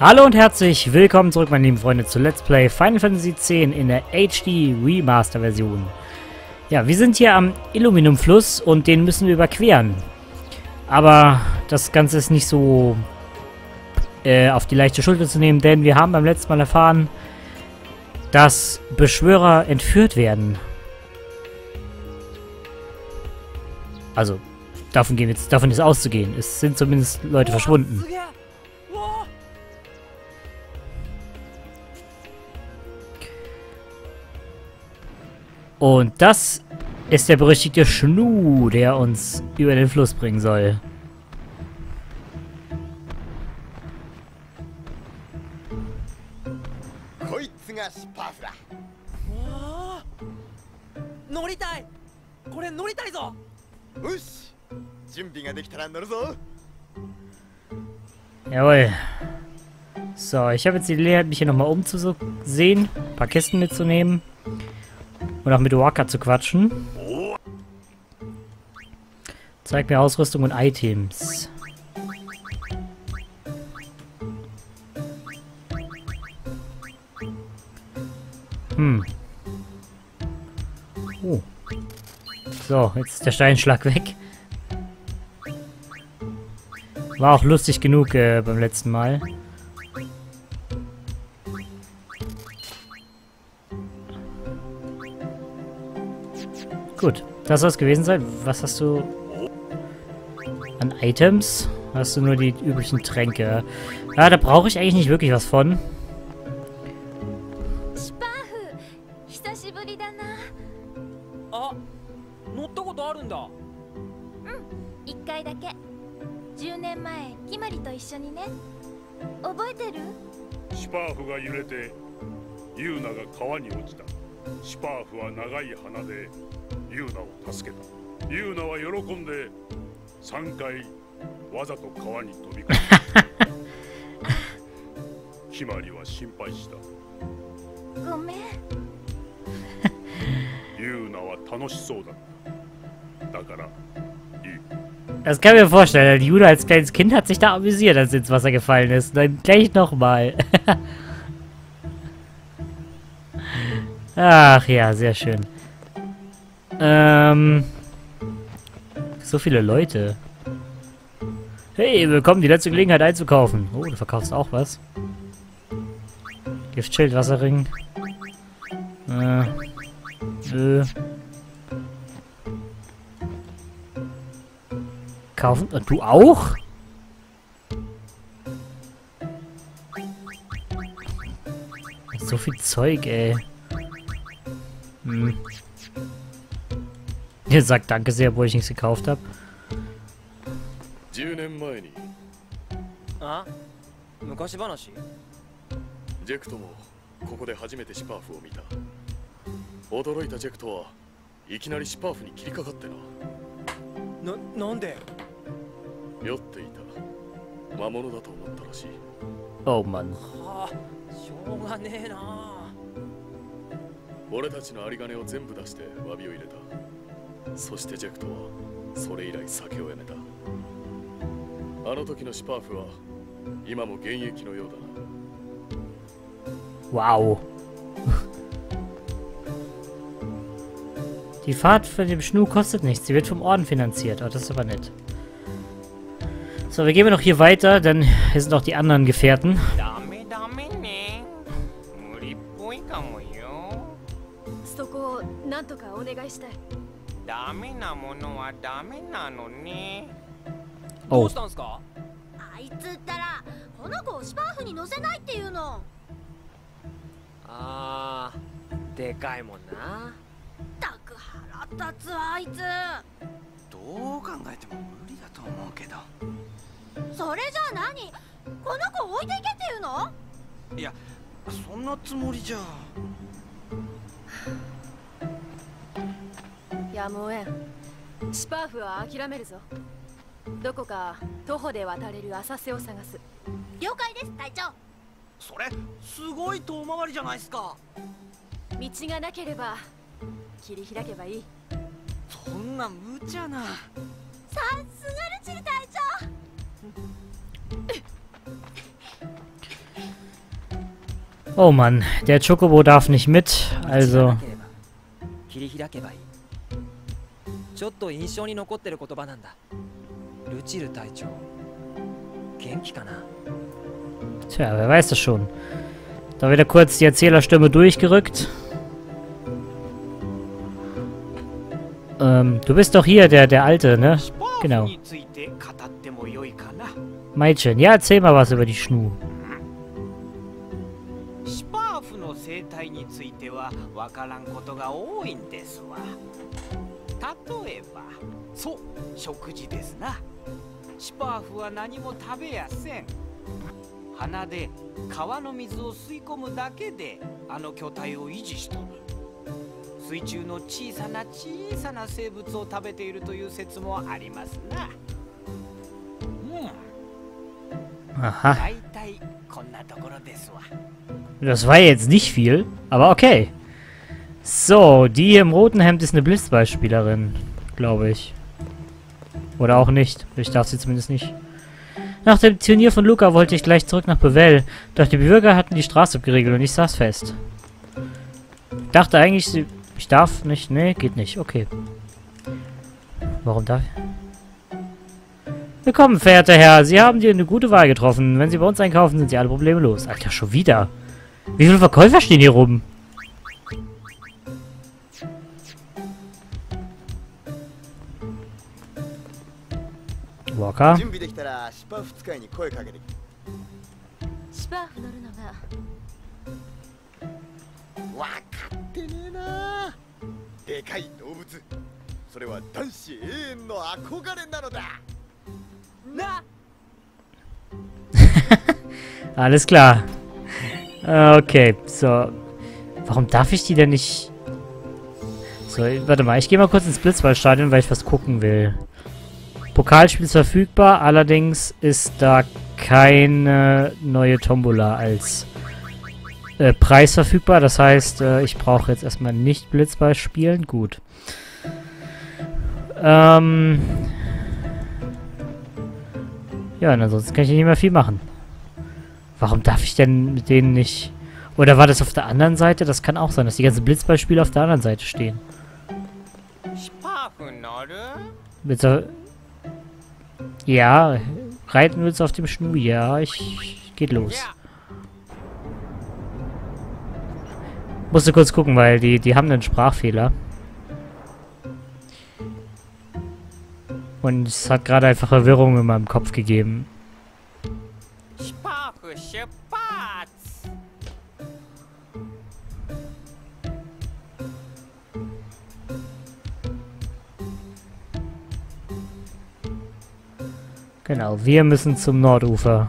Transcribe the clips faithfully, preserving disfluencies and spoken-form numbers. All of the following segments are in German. Hallo und herzlich willkommen zurück, meine lieben Freunde, zu Let's Play Final Fantasy X in der H D Remaster Version. Ja, wir sind hier am Illuminum Fluss und den müssen wir überqueren. Aber das Ganze ist nicht so äh, auf die leichte Schulter zu nehmen, denn wir haben beim letzten Mal erfahren, dass Beschwörer entführt werden. Also, davon, gehen jetzt, davon ist auszugehen. Es sind zumindest Leute verschwunden. Und das ist der berüchtigte Schnu, der uns über den Fluss bringen soll. Jawohl. So, ich habe jetzt die Gelegenheit, mich hier nochmal umzusehen, ein paar Kisten mitzunehmen. Und auch mit Wakka zu quatschen. Zeig mir Ausrüstung und Items. Hm. Oh. So, jetzt ist der Steinschlag weg. War auch lustig genug äh, beim letzten Mal. Gut, das soll es gewesen sein. Was hast du an Items? Hast du nur die üblichen Tränke? Ja, da brauche ich eigentlich nicht wirklich was von. Das kann ich mir vorstellen, Yuna als kleines Kind hat sich da amüsiert, als sie ins Wasser gefallen ist. Dann gleich nochmal. Ach ja, sehr schön. Ähm. So viele Leute. Hey, willkommen, die letzte Gelegenheit einzukaufen. Oh, du verkaufst auch was. Giftschild, Wasserring. Äh. Äh. Kaufen? Und du auch? So viel Zeug, ey. Hm. Ihr sagt danke sehr, obwohl ich nichts gekauft habe. Oh Mann. Wow. Die Fahrt von dem Schnu kostet nichts. Sie wird vom Orden finanziert. Oh, das ist aber nett. So, wir gehen noch hier weiter, denn hier sind auch die anderen Gefährten. Oh. Oh Mann, der Chocobo darf nicht mit, also... Tja, wer weiß das schon. Da wieder kurz die Erzählerstimme durchgerückt. Ähm, du bist doch hier, der, der Alte, ne? Genau. Mädchen, ja, erzähl mal was über die Schnu. Aha. Das war jetzt nicht viel, aber okay. So, die hier im roten Hemd ist eine Blitzballspielerin, glaube ich. Oder auch nicht. Ich darf sie zumindest nicht. Nach dem Turnier von Luca wollte ich gleich zurück nach Bevel, doch die Bürger hatten die Straße abgeriegelt und ich saß fest. Dachte eigentlich, ich darf nicht. Nee, geht nicht. Okay. Warum darf ich? Willkommen, verehrter Herr. Sie haben hier eine gute Wahl getroffen. Wenn Sie bei uns einkaufen, sind Sie alle Probleme los. Alter, schon wieder. Wie viele Verkäufer stehen hier rum? Wakka? Alles klar. Okay, so. Warum darf ich die denn nicht... So, warte mal. Ich gehe mal kurz ins Blitzballstadion, weil ich was gucken will. Pokalspiel ist verfügbar, allerdings ist da keine neue Tombola als äh, Preis verfügbar. Das heißt, äh, ich brauche jetzt erstmal nicht Blitzball spielen. Gut. Ähm... Ja, und ansonsten kann ich nicht mehr viel machen. Warum darf ich denn mit denen nicht... Oder war das auf der anderen Seite? Das kann auch sein, dass die ganzen Blitzballspiele auf der anderen Seite stehen. Willst du... Ja, reiten wir uns auf dem Schnu. Ja, ich... Geht los. Musste kurz gucken, weil die, die haben einen Sprachfehler. Und es hat gerade einfach Verwirrung in meinem Kopf gegeben. Genau, wir müssen zum Nordufer.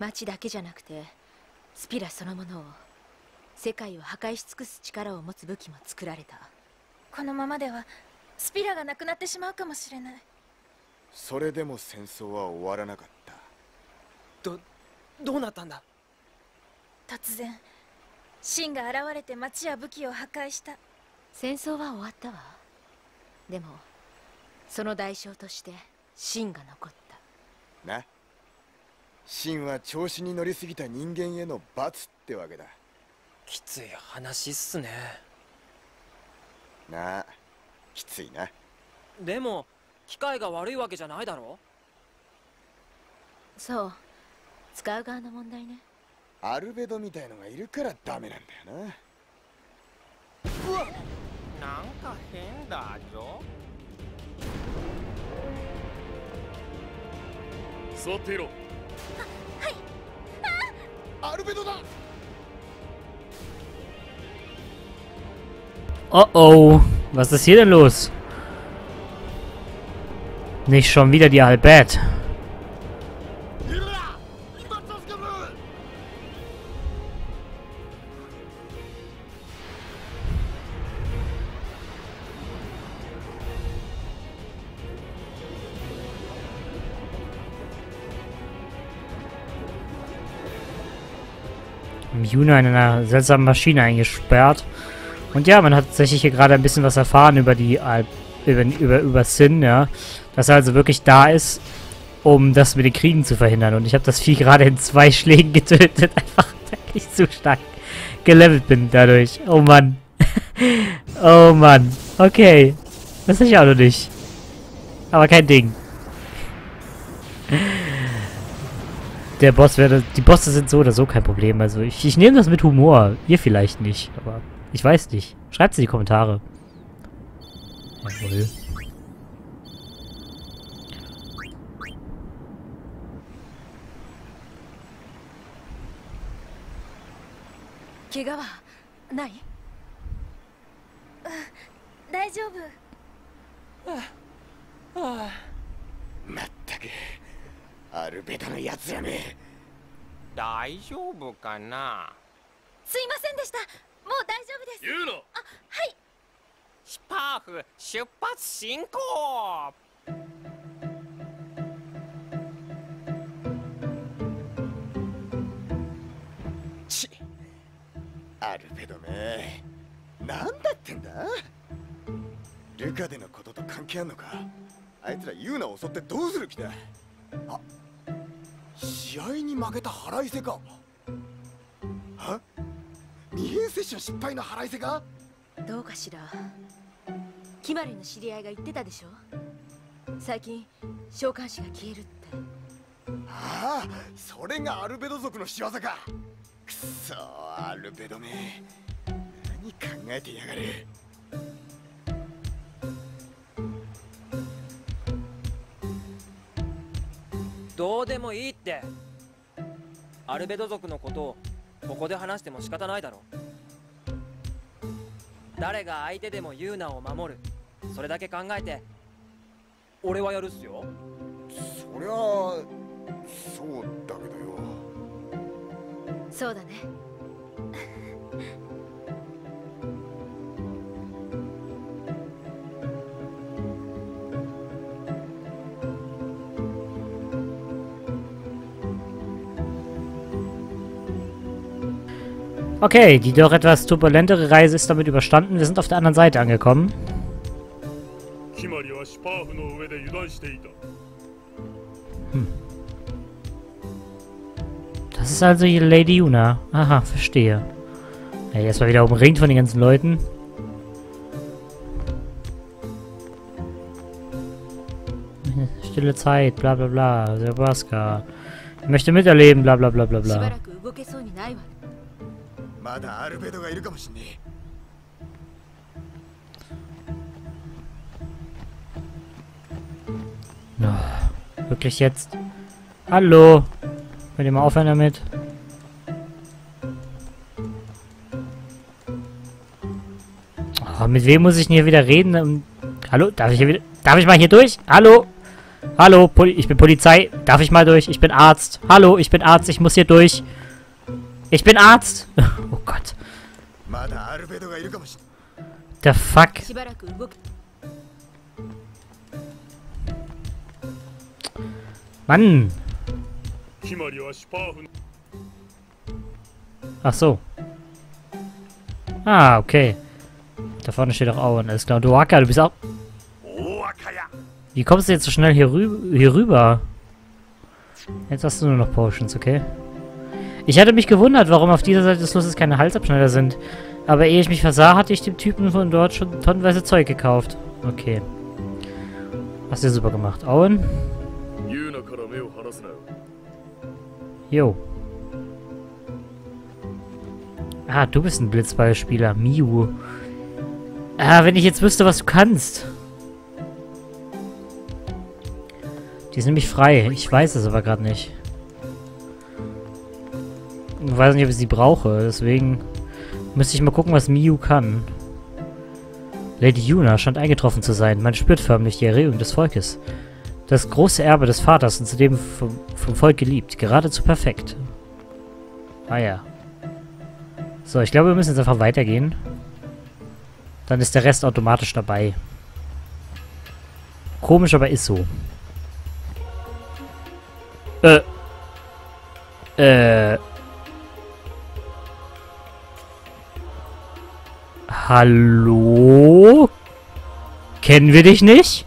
街だけじゃなくて、スピラそのものを、世界を破壊し尽くす力を持つ武器も作られた。このままではスピラがなくなってしまうかもしれない。それでも戦争は終わらなかった。ど、どうなったんだ？突然シンが現れて町や武器を破壊した。戦争は終わったわ。でもその代償としてシンが残った。な、シンは調子に乗りすぎた人間への罰ってわけだ。きつい話っすね。なあ、きついな。でも機械が悪いわけじゃないだろ。そう、使う側の問題ね。アルベドみたいのがいるからダメなんだよな。うわっ、なんか変だぞ。座っていろ。は、はい。あ、アルベドだ。Oh oh, was ist hier denn los? Nicht schon wieder die Al Bhed. Yuna in einer seltsamen Maschine eingesperrt. Und ja, man hat tatsächlich hier gerade ein bisschen was erfahren über die Al über, über, über Sin, ja. Dass er also wirklich da ist, um das mit den Kriegen zu verhindern. Und ich habe das Vieh gerade in zwei Schlägen getötet, einfach weil ich zu stark gelevelt bin dadurch. Oh Mann. Oh Mann. Okay. Das ist ja auch noch nicht. Aber kein Ding. Der Boss wäre... Die Bosse sind so oder so kein Problem. Also ich, ich nehme das mit Humor. Ihr vielleicht nicht, aber... Ich weiß nicht. Schreibt es in die Kommentare. Jawohl. Kegawa, もう大丈夫です。ユーナ。あ、はい。スパーフ出発進行。ち、アルベドめ。なんだってんだ？ルカでのことと関係あんのか？あいつらユーナを襲ってどうする気だ？あ、試合に負けた腹いせか。は？ 二変接種の失敗の腹いせか？どうかしら。キマリの知り合いが言ってたでしょ。最近召喚師が消えるって。ああ、それがアルベド族の仕業か。くそ、アルベドめ。何考えてやがる。どうでもいいって。アルベド族のことを ここで話しても仕方ないだろう。誰が相手でもユーナを守る、それだけ考えて俺はやるっすよ。そりゃそうだけどよ。そうだね。Okay, die doch etwas turbulentere Reise ist damit überstanden. Wir sind auf der anderen Seite angekommen. Hm. Das ist also die Lady Yuna. Aha, verstehe. Ja, erstmal wieder umringt von den ganzen Leuten. Stille Zeit, bla bla bla. Sebaska. Ich möchte miterleben, bla bla bla bla bla. まだアルベドがいるかもしんねえ。な、wirklich jetzt? Hallo. Könnt ihr mal aufhören damit? Oh, mit wem muss ich denn hier wieder reden? Hallo, darf ich hier wieder? Darf ich mal hier durch? Hallo. Hallo, Poli ich bin Polizei. Darf ich mal durch? Ich bin Arzt. Hallo, ich bin Arzt. Ich muss hier durch. Ich bin Arzt. Oh Gott. The fuck? Mann. Ach so. Ah, okay. Da vorne steht auch Auron. Alles klar. Und du, Wakka, du bist auch... Wie kommst du jetzt so schnell hier, rü hier rüber? Jetzt hast du nur noch Potions, okay? Ich hatte mich gewundert, warum auf dieser Seite des Flusses keine Halsabschneider sind. Aber ehe ich mich versah, hatte ich dem Typen von dort schon tonnenweise Zeug gekauft. Okay. Hast du super gemacht. Auron? Jo. Ah, du bist ein Blitzballspieler. Miu. Ah, wenn ich jetzt wüsste, was du kannst. Die ist nämlich frei. Ich weiß es aber gerade nicht. Ich weiß nicht, ob ich sie brauche. Deswegen müsste ich mal gucken, was Miu kann. Lady Yuna scheint eingetroffen zu sein. Man spürt förmlich die Erregung des Volkes. Das große Erbe des Vaters und zudem vom, vom Volk geliebt. Geradezu perfekt. Ah ja. So, ich glaube, wir müssen jetzt einfach weitergehen. Dann ist der Rest automatisch dabei. Komisch, aber ist so. Äh. Äh. Hallo? Kennen wir dich nicht?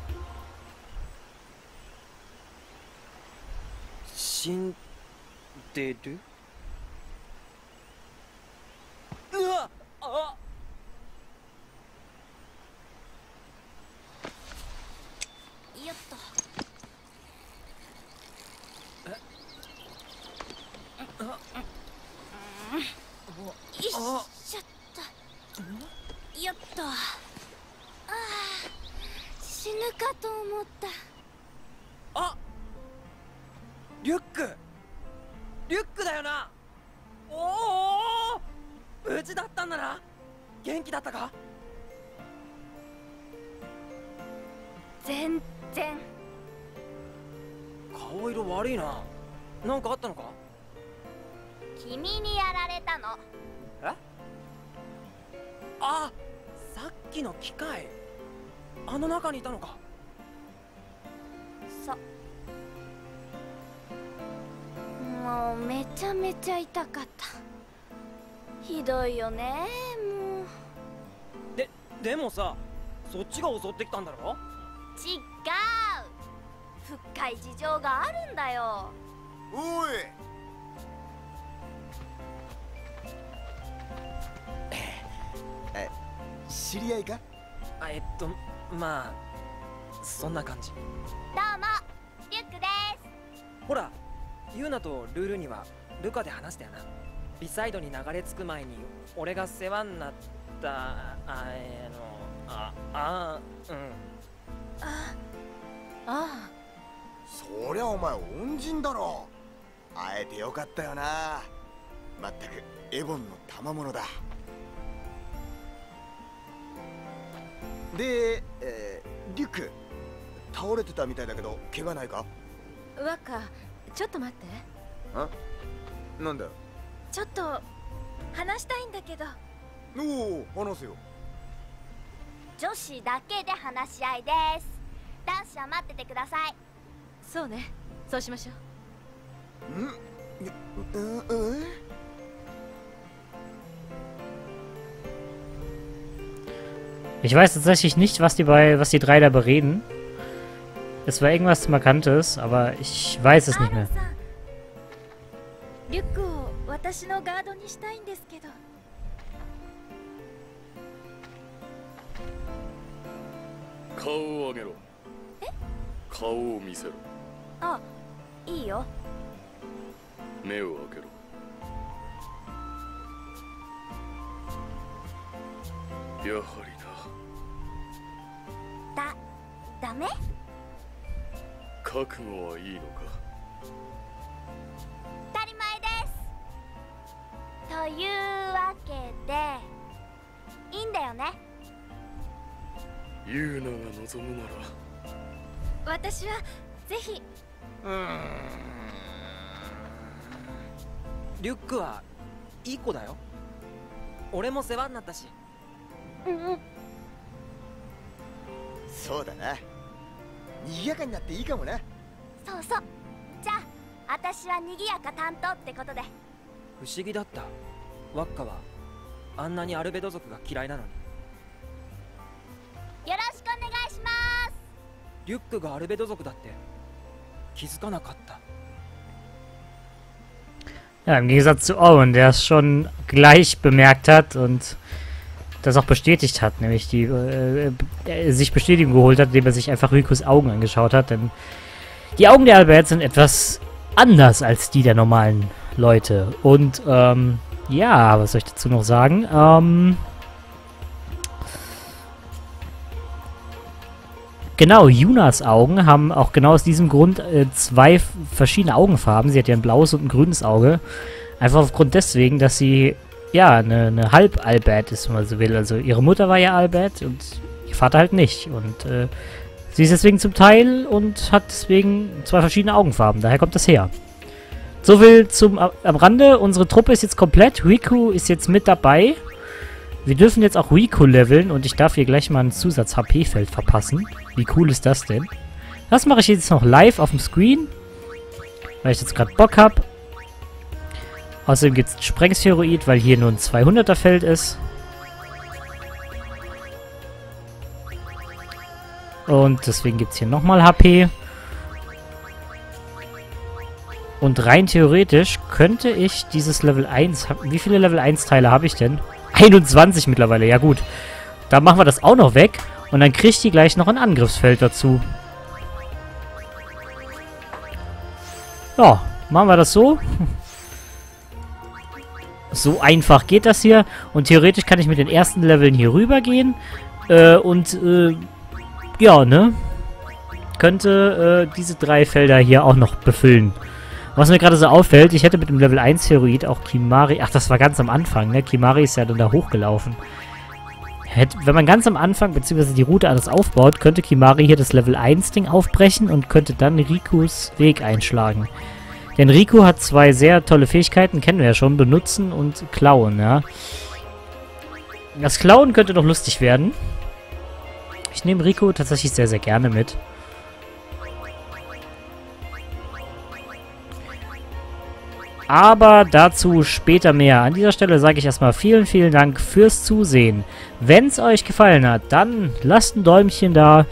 Ich weiß tatsächlich nicht, was die bei, was die drei da bereden. Es war irgendwas Markantes, aber ich weiß es nicht mehr. リュックはいい子だよ。俺も世話になったし。うん。そうだな。賑やかになっていいかもな。そうそう。じゃあ、私は賑やか担当ってことで。不思議だった。ワッカはあんなにアルベド族が嫌いなのに。よろしくお願いします。リュックがアルベド族だって気づかなかった。Ja, im Gegensatz zu Auron, der es schon gleich bemerkt hat und das auch bestätigt hat, nämlich die äh, äh, sich Bestätigung geholt hat, indem er sich einfach Rikkus Augen angeschaut hat, denn die Augen der Al Bhed sind etwas anders als die der normalen Leute. Und ähm, ja, was soll ich dazu noch sagen? Ähm, Genau, Yunas Augen haben auch genau aus diesem Grund äh, zwei verschiedene Augenfarben. Sie hat ja ein blaues und ein grünes Auge. Einfach aufgrund deswegen, dass sie, ja, eine, eine Halb-Al Bhed ist, wenn man so will. Also ihre Mutter war ja Al Bhed und ihr Vater halt nicht. Und äh, sie ist deswegen zum Teil und hat deswegen zwei verschiedene Augenfarben. Daher kommt das her. So viel zum, am Rande. Unsere Truppe ist jetzt komplett. Rikku ist jetzt mit dabei. Wir dürfen jetzt auch Rikku leveln und ich darf hier gleich mal ein Zusatz-H P-Feld verpassen. Wie cool ist das denn? Das mache ich jetzt noch live auf dem Screen, weil ich jetzt gerade Bock habe. Außerdem gibt es ein Sprengsphäroid, weil hier nur ein zweihunderter-Feld ist. Und deswegen gibt es hier nochmal H P. Und rein theoretisch könnte ich dieses Level eins... Wie viele Level eins-Teile habe ich denn? einundzwanzig mittlerweile, ja gut. Da machen wir das auch noch weg. Und dann kriegt die gleich noch ein Angriffsfeld dazu. Ja, machen wir das so. So einfach geht das hier. Und theoretisch kann ich mit den ersten Leveln hier rüber gehen. Äh, und, äh, ja, ne? Könnte äh, diese drei Felder hier auch noch befüllen. Was mir gerade so auffällt, ich hätte mit dem Level eins-Heroid auch Kimahri... Ach, das war ganz am Anfang, ne? Kimahri ist ja dann da hochgelaufen. Hätt, wenn man ganz am Anfang, beziehungsweise die Route alles aufbaut, könnte Kimahri hier das Level eins-Ding aufbrechen und könnte dann Rikkus Weg einschlagen. Denn Rikku hat zwei sehr tolle Fähigkeiten, kennen wir ja schon, benutzen und klauen, ja. Das Klauen könnte noch lustig werden. Ich nehme Rikku tatsächlich sehr, sehr gerne mit. Aber dazu später mehr. An dieser Stelle sage ich erstmal vielen, vielen Dank fürs Zusehen. Wenn es euch gefallen hat, dann lasst ein Däumchen da.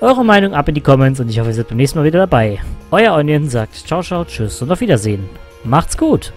Eure Meinung ab in die Comments und ich hoffe, ihr seid beim nächsten Mal wieder dabei. Euer Onion sagt ciao, ciao, tschüss und auf Wiedersehen. Macht's gut!